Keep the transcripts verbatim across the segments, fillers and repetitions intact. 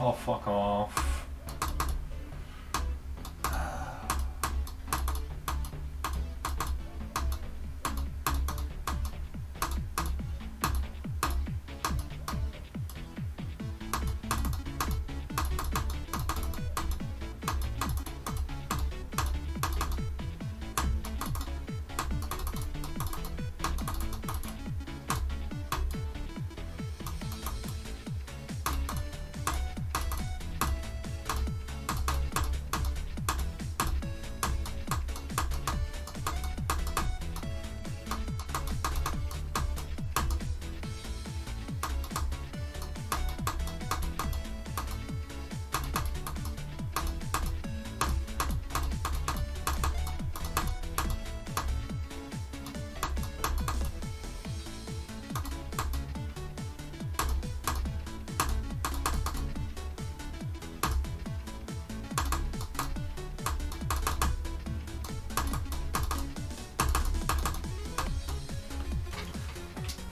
Oh, fuck off.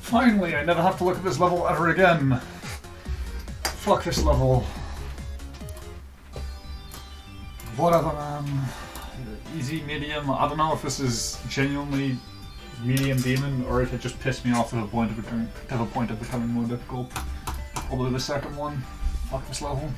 Finally, I never have to look at this level ever again. Fuck this level. Whatever, man. Easy, medium. I don't know if this is genuinely medium demon or if it just pissed me off to the point of becoming, to the point of becoming more difficult. Although the second one, fuck this level.